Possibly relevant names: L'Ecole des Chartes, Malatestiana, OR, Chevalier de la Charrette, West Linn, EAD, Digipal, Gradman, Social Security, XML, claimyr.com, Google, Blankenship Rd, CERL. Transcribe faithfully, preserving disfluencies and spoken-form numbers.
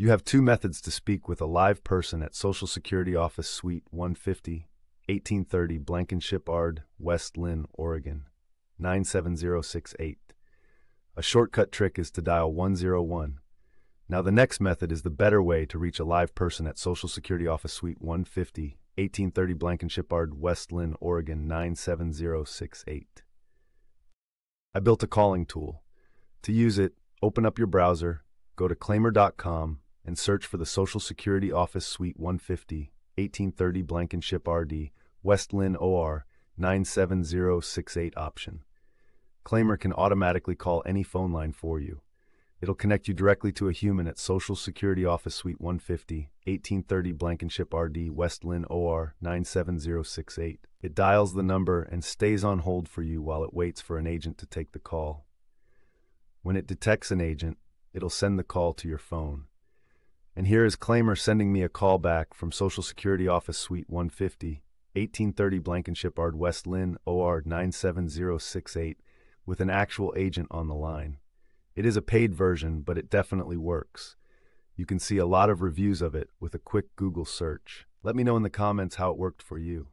You have two methods to speak with a live person at Social Security Office Suite one fifty, eighteen thirty Blankenship Ard, West Linn, Oregon, nine seven zero six eight. A shortcut trick is to dial one zero one. Now the next method is the better way to reach a live person at Social Security Office Suite one fifty, eighteen thirty Blankenship Ard, West Linn, Oregon, nine seven zero six eight. I built a calling tool. To use it, open up your browser, go to claimyr dot com, and search for the Social Security Office Suite one fifty, eighteen thirty Blankenship R D, West Linn O R, nine seven zero six eight option. Claimyr can automatically call any phone line for you. It'll connect you directly to a human at Social Security Office Suite one fifty, eighteen thirty Blankenship R D, West Linn O R, nine seven zero six eight. It dials the number and stays on hold for you while it waits for an agent to take the call. When it detects an agent, it'll send the call to your phone. And here is Claimyr sending me a call back from Social Security Office Suite one fifty, eighteen thirty Blankenship Ard, West Linn O R, nine seven zero six eight with an actual agent on the line. It is a paid version, but it definitely works. You can see a lot of reviews of it with a quick Google search. Let me know in the comments how it worked for you.